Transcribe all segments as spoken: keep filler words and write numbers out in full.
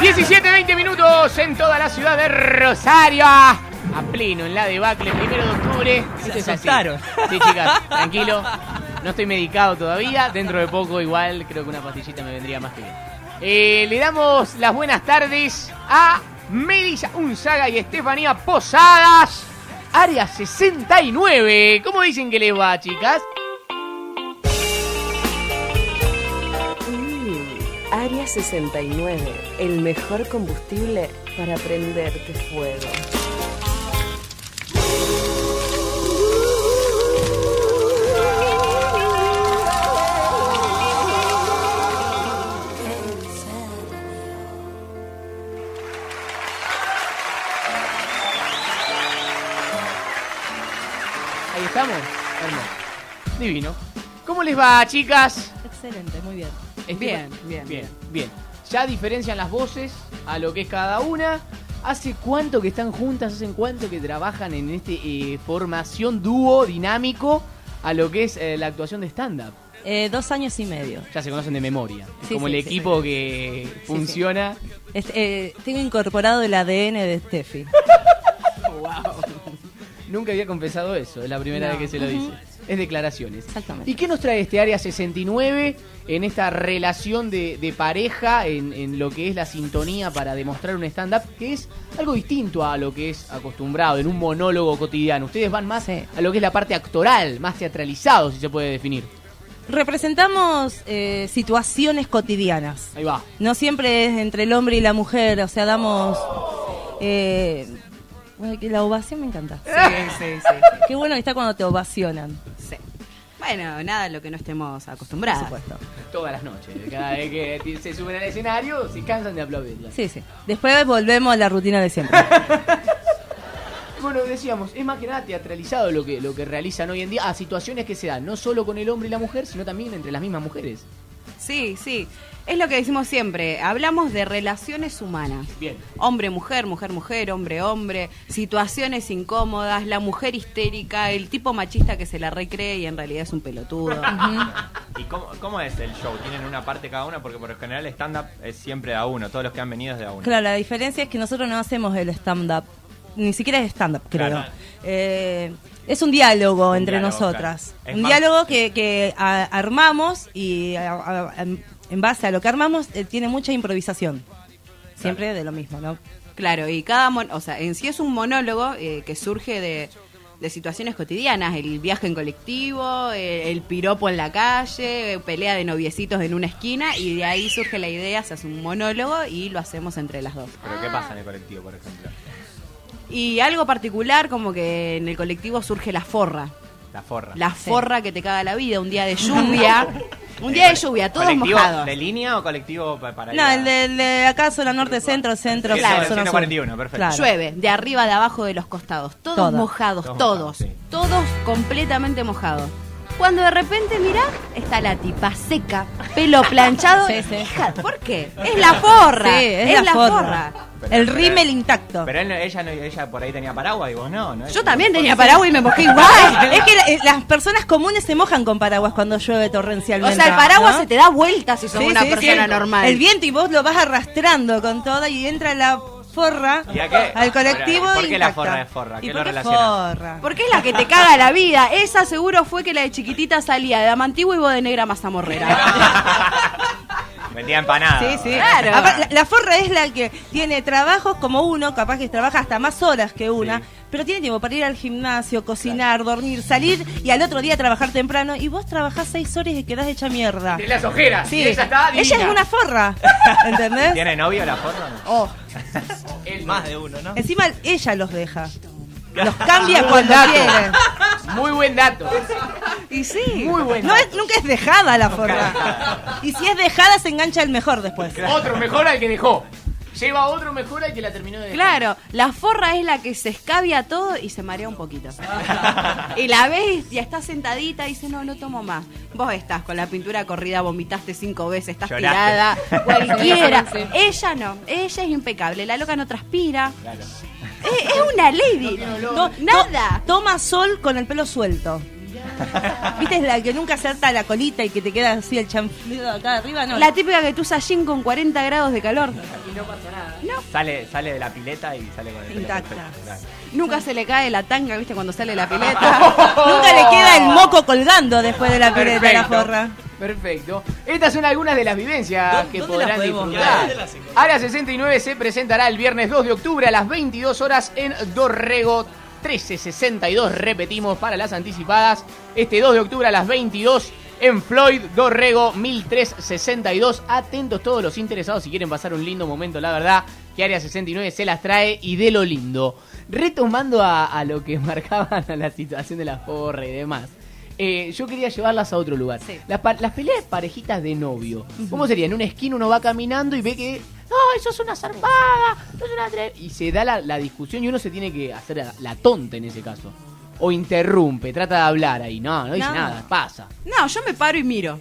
diecisiete veinte minutos en toda la ciudad de Rosario. A pleno en la debacle, primero de octubre. Este es así. Sí, chicas, tranquilo. No estoy medicado todavía. Dentro de poco, igual, creo que una pastillita me vendría más que bien. Eh, le damos las buenas tardes a Melisa Unzaga y Estefanía Posadas. Área sesenta y nueve. ¿Cómo dicen que les va, chicas? Área sesenta y nueve, el mejor combustible para prenderte fuego. Ahí estamos, hermoso, divino. ¿Cómo les va, chicas? Excelente, muy bien. Bien, bien, bien, bien. Ya diferencian las voces a lo que es cada una. ¿Hace cuánto que están juntas? ¿Hace cuánto que trabajan en este eh, formación dúo dinámico a lo que es eh, la actuación de stand-up? Eh, dos años y medio. Ya se conocen de memoria. Sí, como sí, el equipo sí, que sí, funciona. Sí. Es, eh, tengo incorporado el A D N de Steffi. Wow. Nunca había confesado eso, es la primera no. vez que se lo dice. Es declaraciones. Exactamente. ¿Y qué nos trae este Área sesenta y nueve en esta relación de, de pareja, en, en lo que es la sintonía para demostrar un stand-up, que es algo distinto a lo que es acostumbrado en un monólogo cotidiano? Ustedes van más sí. a lo que es la parte actoral, más teatralizado, si se puede definir. Representamos eh, situaciones cotidianas. Ahí va. No siempre es entre el hombre y la mujer, o sea, damos... Eh, la ovación me encanta. Sí, sí, sí, sí. Qué bueno que está cuando te ovacionan. Sí. Bueno, nada, lo que no estemos acostumbrados. Por supuesto. Todas las noches, cada vez que se suben al escenario, se cansan de aplaudirla. Sí, sí. Después volvemos a la rutina de siempre. Bueno, decíamos, es más que nada teatralizado lo que, lo que realizan hoy en día a situaciones que se dan, no solo con el hombre y la mujer, sino también entre las mismas mujeres. Sí, sí. Es lo que decimos siempre, hablamos de relaciones humanas. Bien. Hombre-mujer, mujer-mujer, hombre-hombre, situaciones incómodas, la mujer histérica, el tipo machista que se la recree y en realidad es un pelotudo. ¿Y cómo, cómo es el show? ¿Tienen una parte cada una? Porque por lo general el stand-up es siempre a uno, todos los que han venido es de a uno. Claro, la diferencia es que nosotros no hacemos el stand-up, ni siquiera es stand-up, creo. Claro. Eh... Es un diálogo un entre diálogo, nosotras. Claro. Un más, diálogo que, que a, armamos y a, a, a, en base a lo que armamos eh, tiene mucha improvisación. Siempre claro. de lo mismo, ¿no? Claro, y cada... Mon o sea, en sí es un monólogo eh, que surge de, de situaciones cotidianas. El viaje en colectivo, eh, el piropo en la calle, eh, pelea de noviecitos en una esquina y de ahí surge la idea, se hace un monólogo y lo hacemos entre las dos. ¿Pero ah. qué pasa en el colectivo, por ejemplo? Y algo particular, como que en el colectivo surge la forra. La forra. La forra sí. que te caga la vida, un día de lluvia. Un día de lluvia, todos mojados. ¿De línea o colectivo para ir? No, a... el de, de acá, zona norte, centro, centro, sí, claro. Zona ciento cuarenta y uno, perfecto. Claro. Llueve, de arriba, de abajo, de los costados. Todos Toda. mojados, todos. Todos, sí. todos completamente mojados. Cuando de repente, mirá, está la tipa seca, pelo planchado. Sí, sí. Hija, ¿por qué? Es la forra. Sí, es, es la, la forra. forra. Pero, el pero, rímel intacto. Pero él, ella, ella por ahí tenía paraguas y vos no, ¿no? Yo también tenía sí. paraguas y me mojé igual. Es que la, las personas comunes se mojan con paraguas cuando llueve torrencialmente. O sea, el paraguas ¿no? se te da vueltas si sos sí, una sí, persona sí. normal. El viento y vos lo vas arrastrando con todo y entra la... forra al colectivo. ¿Por qué la forra es forra? ¿Qué lo relaciona? Porque es la que te caga la vida. Esa seguro fue que la de chiquitita salía de Amantigua y vos de negra mazamorrera. Vendía empanada. Sí, sí. Claro. La, la forra es la que tiene trabajos como uno, capaz que trabaja hasta más horas que una, sí. pero tiene tiempo para ir al gimnasio, cocinar, claro. dormir, salir y al otro día trabajar temprano. Y vos trabajás seis horas y quedás hecha mierda. De las ojeras. Sí. Ella, está ella es una forra. ¿Entendés? ¿Tiene novio la forra? Oh. Él más de uno, ¿no? Encima ella los deja. Los cambia muy cuando quieren. Muy buen dato. Y sí. Muy buen no dato. Es, nunca es dejada la forra. Y si es dejada, se engancha el mejor después. Otro mejor al que dejó. Lleva otro mejor al que la terminó de dejar. Claro, la forra es la que se escabia todo y se marea un poquito. Y la ves y está sentadita y dice, no, no tomo más. Vos estás con la pintura corrida, vomitaste cinco veces, estás Lloraste. tirada, cualquiera. Sí. Ella no, ella es impecable. La loca no transpira. Claro. Es una lady. No, no, no, nada. Toma sol con el pelo suelto. ¿Viste? Es la que nunca salta la colita y que te queda así el chanflido acá arriba, ¿no? La típica que tú usas jean con cuarenta grados de calor. Y no pasa nada. No. Sale, sale de la pileta y sale con el intacta. Claro. Nunca se le cae la tanga, ¿viste? Cuando sale la pileta. Oh. Nunca le queda el moco colgando después de la pileta. Perfecto. La forra. Perfecto. Estas son algunas de las vivencias que podrán disfrutar. Área sesenta y nueve se presentará el viernes dos de octubre a las veintidós horas en Dorrego, trece sesenta y dos, repetimos, para las anticipadas. Este dos de octubre a las veintidós en Floyd, Dorrego, mil trescientos sesenta y dos. Atentos todos los interesados si quieren pasar un lindo momento, la verdad, que Área sesenta y nueve se las trae y de lo lindo. Retomando a, a lo que marcaban a la situación de la porra y demás. Eh, yo quería llevarlas a otro lugar. Sí. Las, las peleas parejitas de novio. Uh-huh. ¿Cómo sería? En una esquina uno va caminando y ve que... ¡Ay, sos una zarpada! ¡Sos una tre-! Y se da la, la discusión y uno se tiene que hacer la, la tonta en ese caso. O interrumpe, trata de hablar ahí. No, no dice no. nada, pasa. No, yo me paro y miro.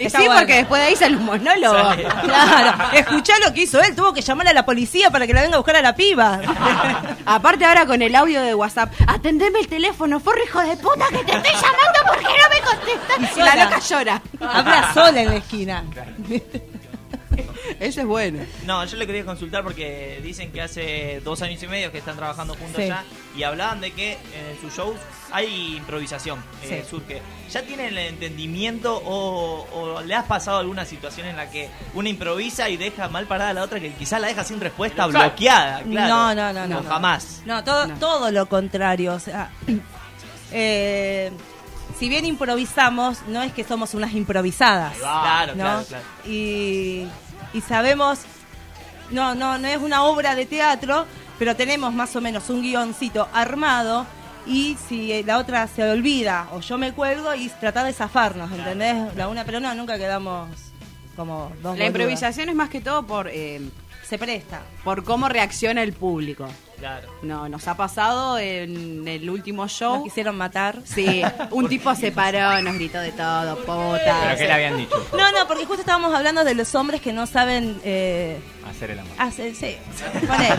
Y sí, bueno. Porque después de ahí sale un monólogo. Sí. Claro, escuchá lo que hizo él. Tuvo que llamar a la policía para que la venga a buscar a la piba. Aparte ahora con el audio de WhatsApp. Atendeme el teléfono, forro hijo de puta, que te estoy llamando porque no me contestas. Y, y la loca llora. Habla sola en la esquina. Claro. Eso es bueno. No, yo le quería consultar porque dicen que hace dos años y medio que están trabajando juntos sí. ya. Y hablaban de que en sus shows hay improvisación, sí. eh, surge. ¿Ya tienen el entendimiento o, o le has pasado alguna situación en la que una improvisa y deja mal parada a la otra, que quizás la deja sin respuesta, pero, bloqueada? Claro. No, no, no, no. O no, jamás. No, todo, no. todo lo contrario. O sea, eh, si bien improvisamos, no es que somos unas improvisadas. Claro, ¿no? claro, claro. Y... Y sabemos, no, no, no es una obra de teatro, pero tenemos más o menos un guioncito armado y si la otra se olvida o yo me cuelgo y trata de zafarnos, ¿entendés? La una, pero no, nunca quedamos como dos boludas. La improvisación es más que todo por, eh, se presta, por cómo reacciona el público. Claro. No, nos ha pasado en el último show. Nos quisieron matar. Sí, un tipo se paró, nos gritó de todo, puta. ¿Pero qué le habían dicho? No, no, porque justo estábamos hablando de los hombres que no saben... Eh, hacer el amor. Hacer, sí, poner.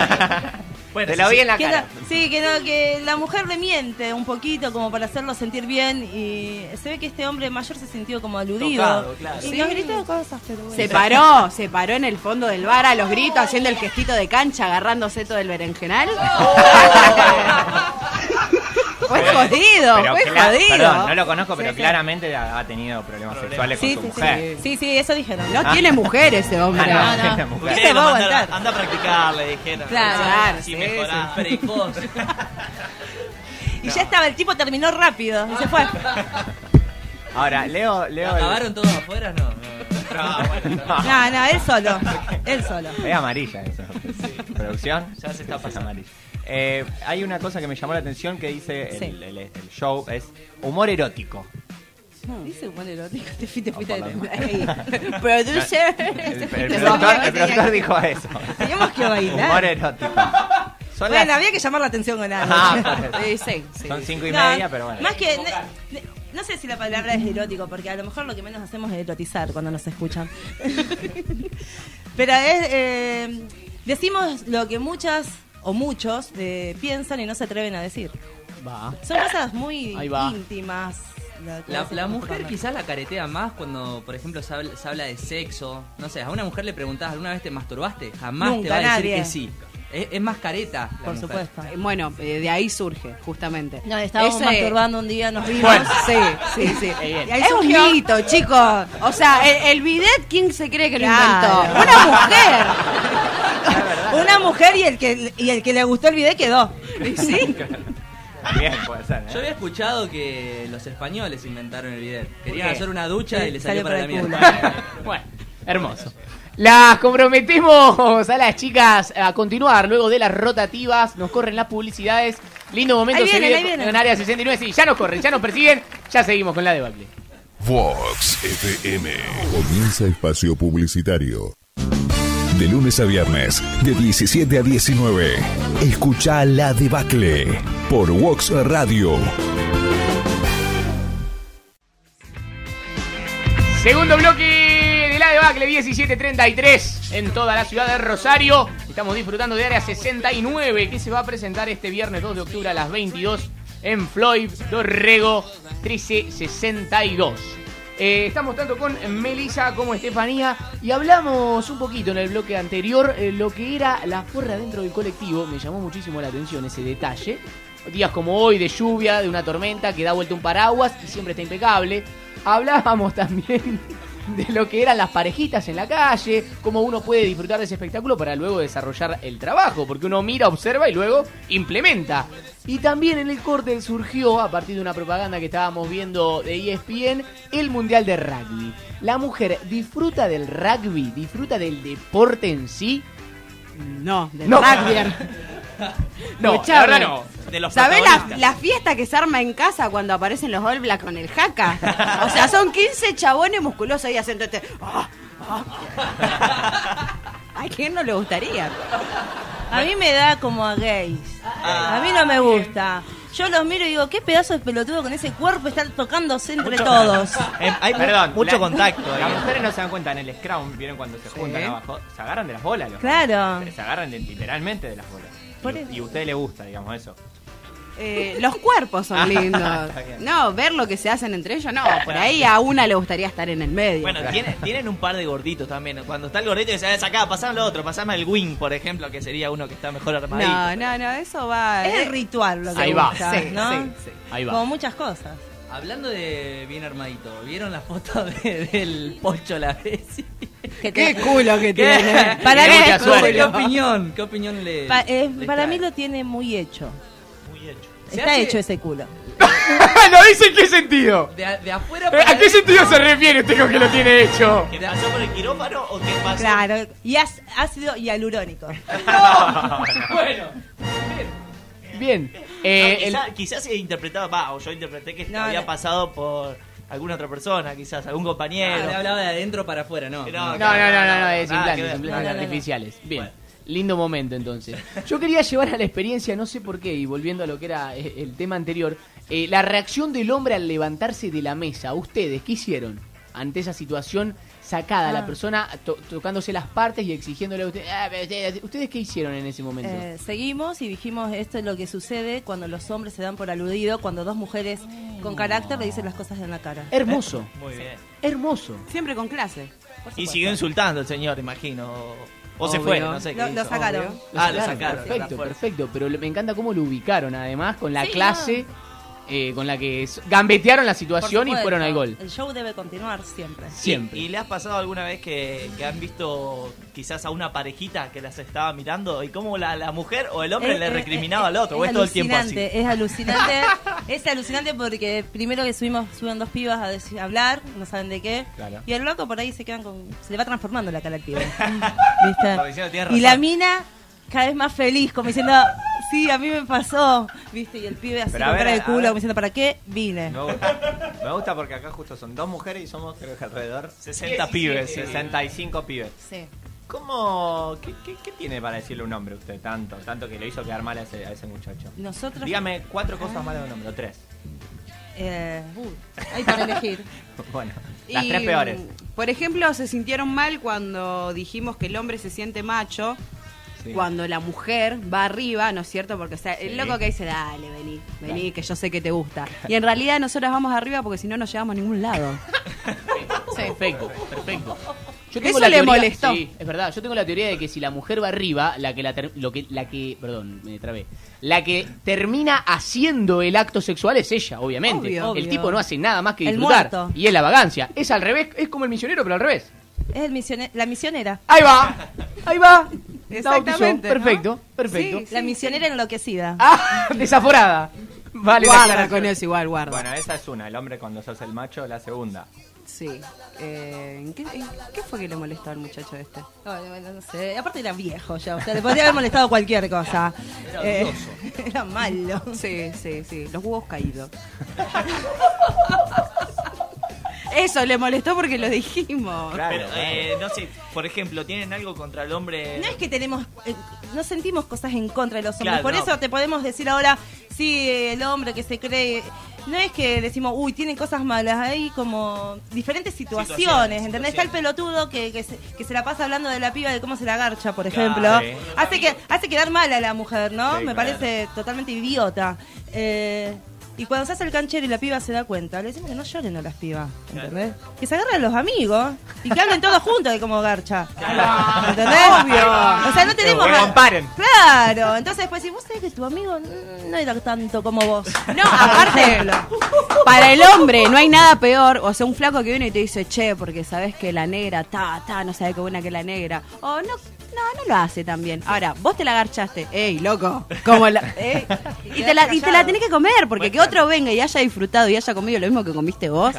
Bueno, te lo vi en la cara. No, sí, que no, que la mujer le miente un poquito como para hacerlo sentir bien y se ve que este hombre mayor se sintió como aludido. Tocado, claro. Y sí. nos gritó cosas, pero bueno. Se paró, se paró en el fondo del bar a los gritos, haciendo el gestito de cancha, agarrándose todo el berenjenal. Oh. Fue jodido, pero fue clara, jodido. Perdón, no lo conozco, pero sí, sí. claramente ha tenido problemas, problemas. sexuales sí, con sí, su sí. mujer. Sí, sí, eso dijeron. No ah. tiene mujer ese hombre. Ah, no, no. no. ¿Qué te va a aguantar? Anda a practicar, le dijeron. Claro, claro. Sí, sí, mejorar, sí. precoz. Y no. ya estaba, el tipo terminó rápido y se fue. Ahora, Leo... Leo ¿Acabaron el... todos afuera? No, no, no, bueno, no. no, no, él solo. Él solo. Es amarilla eso. Sí. ¿Producción? Ya se está pasando amarilla. Eh, hay una cosa que me llamó la atención que dice sí. el, el, el show, es humor erótico. No, dice humor erótico, te fuiste, fuiste. Producer. El productor dijo eso. Teníamos que bailar. Humor erótico. Son bueno, las... había que llamar la atención con algo. Ah, sí, sí, sí. Son cinco y no, media, pero bueno. Más que... Ne, ne, no sé si la palabra es erótico, porque a lo mejor lo que menos hacemos es erotizar cuando nos escuchan. Pero es... Eh, decimos lo que muchas... o muchos eh, piensan y no se atreven a decir. Va. Son cosas muy íntimas. La, la, la mujer quizás la caretea más cuando, por ejemplo, se habla, se habla de sexo. No sé, a una mujer le preguntás, ¿alguna vez te masturbaste? Jamás Nunca, te va a decir nadie. que sí. Es, es más careta. Por mujer. supuesto. Bueno, eh, de ahí surge, justamente. Nos estábamos Ese... masturbando un día, nos vimos. Bueno. Sí, sí, sí. Ahí es surgió... un mito, chicos. O sea, el, el bidet, ¿quién se cree que claro. lo inventó? ¡Una mujer! Una mujer y el que y el que le gustó el video quedó. Sí. Bien, puede ser, ¿eh? Yo había escuchado que los españoles inventaron el bidet. Querían hacer una ducha y le salió para la mierda. Bueno, hermoso. Las comprometemos a las chicas a continuar luego de las rotativas. Nos corren las publicidades. Lindo momento ahí vienen, se vive en Área sesenta y nueve. Sí, ya nos corren, ya nos persiguen. Ya seguimos con La Debacle. Vox F M. Comienza espacio publicitario. De lunes a viernes, de diecisiete a diecinueve. Escucha La Debacle por Vox Radio. Segundo bloque de La Debacle, diecisiete treinta y tres en toda la ciudad de Rosario. Estamos disfrutando de Área sesenta y nueve, que se va a presentar este viernes dos de octubre a las veintidós en Floyd, Dorrego trece sesenta y dos. Eh, estamos tanto con Melisa como Estefanía y hablamos un poquito en el bloque anterior eh, lo que era la porra dentro del colectivo. Me llamó muchísimo la atención ese detalle. Días como hoy de lluvia, de una tormenta que da vuelta un paraguas y siempre está impecable. Hablábamos también de lo que eran las parejitas en la calle, cómo uno puede disfrutar de ese espectáculo para luego desarrollar el trabajo, porque uno mira, observa y luego implementa. Y también en el corte surgió, a partir de una propaganda que estábamos viendo de E S P N, el Mundial de Rugby. ¿La mujer disfruta del rugby? ¿Disfruta del deporte en sí? No, del no. rugby. No, la verdad no. ¿Sabés la, la fiesta que se arma en casa cuando aparecen los All Black con el jaca? O sea, son quince chabones musculosos ahí haciendo este... Oh, oh. ¿A quién no le gustaría? A mí me da como a gays. A mí no me gusta. Yo los miro y digo, qué pedazo de pelotudo con ese cuerpo estar tocándose entre mucho, todos. Eh, hay Perdón, mucho la, contacto. Las mujeres no se dan cuenta, en el scrum, vieron cuando se juntan ¿Eh? abajo, se agarran de las bolas. Los claro. Se agarran de, literalmente de las bolas. Por y, y a usted le gusta, digamos, eso. Eh, los cuerpos son lindos. No, ver lo que se hacen entre ellos, no. Por ahí a una le gustaría estar en el medio. Bueno, claro. tienen, tienen un par de gorditos también. Cuando está el gordito que se hace acá, pasame lo otro, pasame el wing, por ejemplo, que sería uno que está mejor armadito. No, no, no, eso va. Es el ritual lo que ahí gusta, va. Sí, ¿no? sí, sí. Ahí va. Como muchas cosas. Hablando de bien armadito, ¿vieron la foto de, del Pocho la vez? Te... ¡Qué culo que tiene! Para qué, qué, suerte, ¿qué opinión? ¿Qué opinión le, pa eh, le Para trae? Mí lo tiene muy hecho. Muy hecho. Está hace... hecho ese culo. ¿Lo dice en qué sentido? De, de afuera para ¿A qué sentido no? se refiere usted con que lo tiene hecho? ¿Que pasó por el quirófano o qué pasó? Claro, y has, ácido hialurónico. ¡No! Bueno, bien. Bien. Eh, no, quizás el... quizá se interpretaba, bah, o yo interpreté que no, había no. pasado por alguna otra persona, quizás, algún compañero. No, le hablaba de adentro para afuera, ¿no? No, no, no, no, no, no, no es implantes, implantes artificiales. Bien, bueno. Lindo momento entonces. Yo quería llevar a la experiencia, no sé por qué, y volviendo a lo que era el tema anterior, eh, la reacción del hombre al levantarse de la mesa. ¿Ustedes qué hicieron ante esa situación sacada? Ah. La persona to tocándose las partes y exigiéndole a usted, ah, ustedes. ¿Ustedes qué hicieron en ese momento? Eh, seguimos y dijimos, esto es lo que sucede cuando los hombres se dan por aludido, cuando dos mujeres oh. con carácter le dicen las cosas en la cara. Hermoso. Eh, muy bien. Hermoso. Siempre con clase. Y siguió insultando el señor, imagino. O Obvio. se fue, no sé qué lo, hizo. Lo sacaron. Obvio. Ah, lo sacaron. Perfecto, perfecto. Pero me encanta cómo lo ubicaron, además, con la sí, clase... No. Eh, con la que gambetearon la situación y fueron al gol. El show debe continuar siempre. Siempre. ¿Y, y le has pasado alguna vez que, que han visto quizás a una parejita que las estaba mirando y cómo la, la mujer o el hombre es, le recriminaba es, al otro? Es, es todo el tiempo así. Es alucinante. Es alucinante porque primero que subimos, suben dos pibas a, decir, a hablar, no saben de qué. Claro. Y el loco por ahí se quedan con. Se le va transformando la cara al pibe. Y la mina cada vez más feliz, como diciendo. Sí, a mí me pasó, viste, y el pibe así con cara de culo, diciendo, ¿para qué vine? Me gusta, me gusta porque acá justo son dos mujeres y somos, creo que alrededor, sesenta pibes, sesenta y cinco pibes. Sí. ¿Cómo? Qué, qué, ¿Qué tiene para decirle un hombre usted tanto? Tanto que lo hizo quedar mal a ese, a ese muchacho. Nosotros... Dígame cuatro cosas ah. malas de un hombre, o tres. Eh, uh, hay para elegir. Bueno, las y, tres peores. Por ejemplo, se sintieron mal cuando dijimos que el hombre se siente macho... Cuando la mujer va arriba, ¿no es cierto? Porque o sea, el sí. loco que dice, dale, vení, vení, dale. Que yo sé que te gusta. Y en realidad nosotras vamos arriba porque si no, no llegamos a ningún lado. Sí. Perfecto, perfecto. Yo tengo Eso la le teoría, molestó. Sí, es verdad, yo tengo la teoría de que si la mujer va arriba, la que la, ter, lo que, la que, perdón, me trabé, la que termina haciendo el acto sexual es ella, obviamente. Obvio, el obvio. tipo no hace nada más que disfrutar. Y es la vagancia. Es al revés, es como el misionero, pero al revés. Es el misione la misionera. Ahí va, ahí va. Exactamente, perfecto, ¿no? perfecto. Sí, sí, la misionera sí. enloquecida. Ah, desaforada. Vale, guarda con eso igual, guarda. Bueno, esa es una, el hombre cuando se hace el macho, la segunda. Sí. Eh, ¿en qué, en ¿Qué fue que le molestó al muchacho este? No, no, no sé, aparte era viejo ya, o sea, le podría haber molestado cualquier cosa. Era eh, Era malo. Sí, sí, sí, los huevos caídos. Eso, le molestó porque lo dijimos. Claro, pero, claro. Eh, no sé, por ejemplo, ¿tienen algo contra el hombre? No es que tenemos, eh, no sentimos cosas en contra de los hombres. Claro, por no. eso te podemos decir ahora, sí, el hombre que se cree... No es que decimos, uy, tiene cosas malas. Hay como diferentes situaciones, situaciones ¿entendés? Situaciones. Está el pelotudo que, que, se, que se la pasa hablando de la piba, de cómo se la garcha, por ejemplo. Claro, sí. Hace que hace quedar mal a la mujer, ¿no? Sí, Me claro. parece totalmente idiota. Eh... Y cuando se hace el canchero y la piba se da cuenta, le decimos que no lloren a las pibas, ¿entendés? Que se agarren los amigos y que hablen todos juntos de cómo garcha. Claro. ¿Entendés? Obvio. O sea, no tenemos... Que comparen. Claro. Entonces después, si vos sabés que tu amigo no era tanto como vos. No, aparte, para el hombre no hay nada peor. O sea, un flaco que viene y te dice, che, porque sabés que la negra, ta, ta, no sabés qué buena que la negra. O no... No, no lo hace tan bien. Ahora, vos te la garchaste. Ey, loco. Como la, eh. y, te la, y te la tenés que comer, porque que otro venga y haya disfrutado y haya comido lo mismo que comiste vos.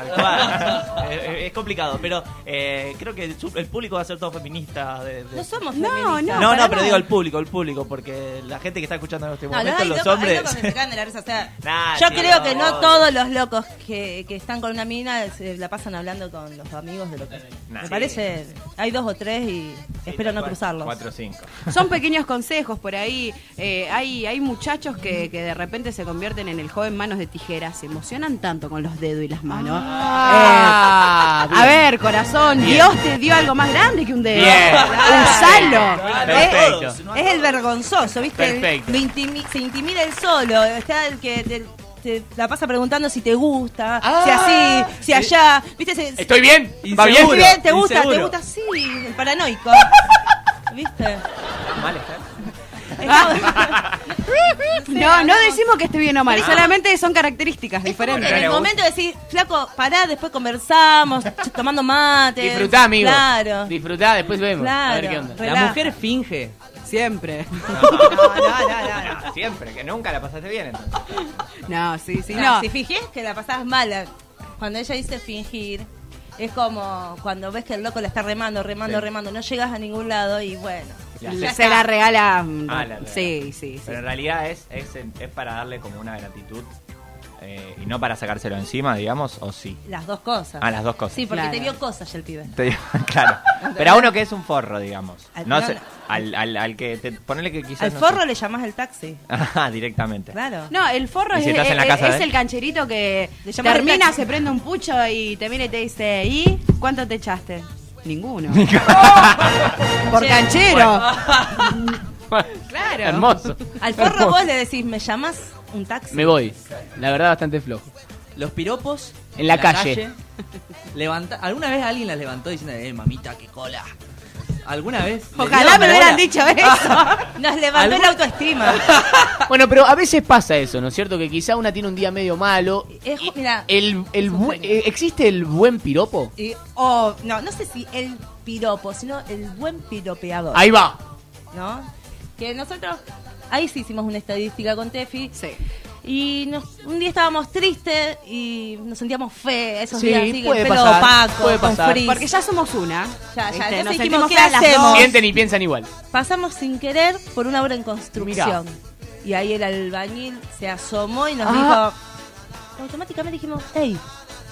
Es complicado, pero eh, creo que el, el público va a ser todo feminista. De, de... No somos feministas. No, no, no, no pero no. digo el público, el público, porque la gente que está escuchando en este momento, no, no, los, los hombres... Locos que se caen de la risa, o sea, nah, yo tío, creo que no todos los locos que, que están con una mina se la pasan hablando con los amigos de lo que... Nah, me sí, parece, sí, sí. hay dos o tres y sí, espero no cruzarlos. cuatro o cinco. Son pequeños consejos por ahí. Eh, hay, hay muchachos que, que de repente se convierten en el joven manos de tijeras. Se emocionan tanto con los dedos y las manos. Ah, eh, a ver, corazón, bien. Dios te dio algo más grande que un dedo. Usalo. Perfecto. Es, es el vergonzoso, ¿viste? El, intimi, se intimida el solo. Está el que... Del, te la pasa preguntando si te gusta, ah, si así, si allá, viste, se, estoy bien, va bien, estoy bien, te gusta, inseguro. Te gusta, sí, el paranoico, viste. Mal está. No, no decimos que esté bien o mal, solamente son características diferentes. En el momento decís, flaco, pará, después conversamos, tomando mate. Disfrutá, amigo. Claro. Disfrutá, después vemos. Claro. A ver qué onda. Relá. La mujer finge. Siempre. No, no, no, no, no, no. Siempre, que nunca la pasaste bien, entonces. No, sí, sí, no. no. Si fingís que la pasás mala, cuando ella dice fingir, es como cuando ves que el loco la está remando, remando, sí. remando, no llegas a ningún lado y bueno. La se está. la regala. Ah, la sí, sí, sí. Pero en realidad es, es, es para darle como una gratitud. Eh, y no para sacárselo encima, digamos, o sí. Las dos cosas. Ah, las dos cosas. Sí, porque claro. te dio cosas ya el pibe. Te dio, claro. Pero a uno que es un forro, digamos. Al, no se, al, al, al que te, ponele que quizás. Al no forro se... le llamás el taxi. Ah, directamente. Claro. No, el forro es, si es, es, es el cancherito que termina, se prende un pucho y te mira y te dice, ¿y cuánto te echaste? Ninguno. Por canchero. Bueno. Claro. Hermoso. Al forro Hermoso. vos le decís, ¿me llamás? Un taxi. Me voy. La verdad, bastante flojo. Los piropos en la, la calle. calle levanta... ¿Alguna vez alguien las levantó diciendo, eh, mamita, qué cola? ¿Alguna vez? Ojalá me lo hubieran dicho eso. Nos levantó ¿Algún... la autoestima. Bueno, pero a veces pasa eso, ¿no es cierto? Que quizá una tiene un día medio malo. Es, mira, el, el buen, ¿Existe el buen piropo? Y, oh, no, no sé si el piropo, sino el buen piropeador. Ahí va. ¿No? Que nosotros... Ahí sí hicimos una estadística con Tefi. Sí. Y nos, un día estábamos tristes y nos sentíamos feos. Esos sí, días así, puede el pelo pasar, opaco, puede pasar. Frizz. Porque ya somos una. Ya, ya. Entonces nos dijimos, ¿qué hacemos? Sienten y piensan igual. Pasamos sin querer por una obra en construcción. Mirá. Y ahí el albañil se asomó y nos ah. dijo... Automáticamente dijimos, hey,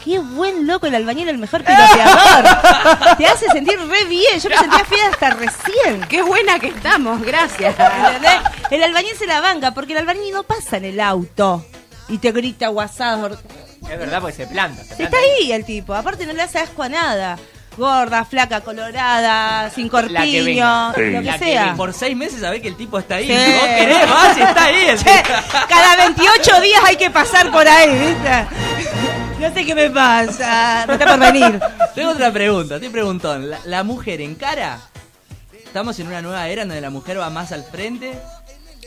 qué buen loco el albañil, el mejor piloteador. Te hace sentir re bien. Yo me sentía fea hasta recién. Qué buena que estamos, gracias. ¿Entendés? El albañil se la banca, porque el albañil no pasa en el auto y te grita guasado. Es verdad, porque se planta. Se planta. Está ahí el tipo. Aparte no le hace asco a nada. Gorda, flaca, colorada, sin corpiño, sí. lo que la sea. Que por seis meses sabés que el tipo está ahí. Sí. Si vos querés más, está ahí. Cada veintiocho días hay que pasar por ahí, ¿viste? No sé qué me pasa, no está por venir. Tengo otra pregunta, te pregunto, ¿la, la mujer encara? ¿Estamos en una nueva era donde la mujer va más al frente?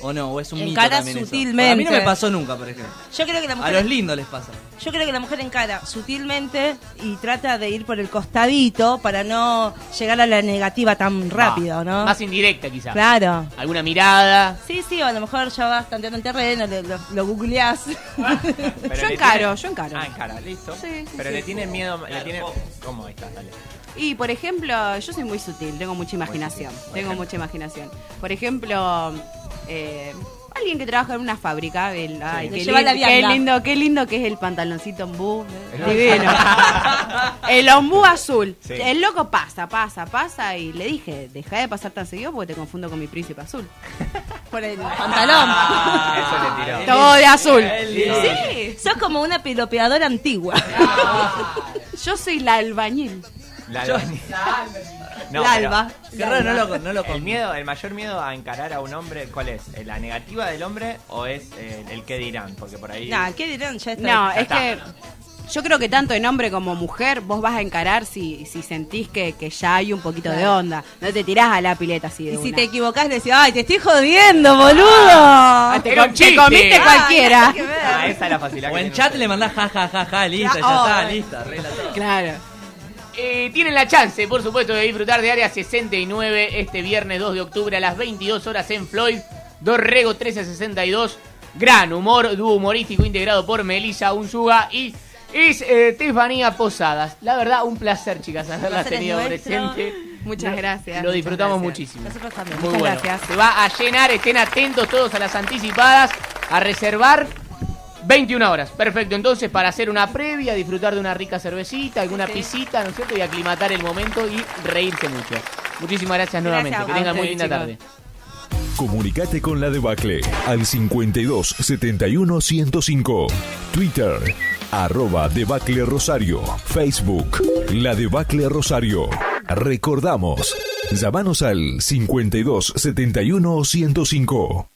¿O no? ¿O es un encara mito también sutilmente. Eso? A mí no me pasó nunca, por ejemplo. Yo creo que la mujer, a los lindos les pasa. Yo creo que la mujer encara sutilmente y trata de ir por el costadito para no llegar a la negativa tan rápido, ah, ¿no? Más indirecta quizás. Claro. ¿Alguna mirada? Sí, sí, o a lo mejor ya vas tanteando el terreno, le, lo, lo googleás. Ah, yo encaro, tiene... yo encaro. Ah, encara, listo. Sí, sí, pero sí, le sí. tienen miedo... Claro. Le tienen... ¿Cómo está? Dale. Y, por ejemplo, yo soy muy sutil, tengo mucha imaginación. Tengo mucha imaginación. Por ejemplo... Eh, alguien que trabaja en una fábrica, el, ay, sí, qué, lindo, qué lindo, qué lindo que es el pantaloncito ombú, divino. El ombú azul. Sí. El loco pasa, pasa, pasa y le dije, dejá de pasar tan seguido porque te confundo con mi príncipe azul. Por el pantalón. Ah, eso le tiró. Todo de azul. Sí, sos como una piropeadora antigua. Yo soy la albañil. La, yo, la, no, la alba. Pero, la raro, alba. No lo, no lo el, miedo, el mayor miedo a encarar a un hombre, ¿cuál es? ¿La negativa del hombre o es el, el qué dirán? Porque por ahí... No, qué dirán ya está. No, ya es está. que... Yo creo que tanto en hombre como mujer vos vas a encarar si, si sentís que, que ya hay un poquito claro. de onda. No te tirás a la pileta así de Y una. Si te equivocás decís, ¡ay, te estoy jodiendo, boludo! Ah, te, com te comiste ah, cualquiera. No ah, esa es la facilidad. O en chat le mandás ja, ja, ja, ja, lista, ya, ya oh, está, eh. lista, arregla todo. Claro. Eh, tienen la chance, por supuesto, de disfrutar de Área sesenta y nueve este viernes dos de octubre a las veintidós horas en Floyd, Dorrego trece sesenta y dos. Gran humor, dúo humorístico integrado por Melisa Unzaga y... Es Estefanía Posadas. La verdad, un placer, chicas, haberlas tenido presente. Muchas gracias. Lo disfrutamos muchísimo. Nosotros también. Muchas gracias. Se va a llenar, estén atentos todos a las anticipadas, a reservar. veintiuna horas. Perfecto, entonces, para hacer una previa, disfrutar de una rica cervecita, alguna pisita, ¿no es cierto? Y aclimatar el momento y reírse mucho. Muchísimas gracias nuevamente. Que tengan muy linda tarde. Comunicate con La Debacle al cincuenta y dos setenta y uno ciento cinco. Twitter. Arroba Debacle Rosario. Facebook, La Debacle Rosario. Recordamos, llámanos al cincuenta y dos setenta y uno ciento cinco.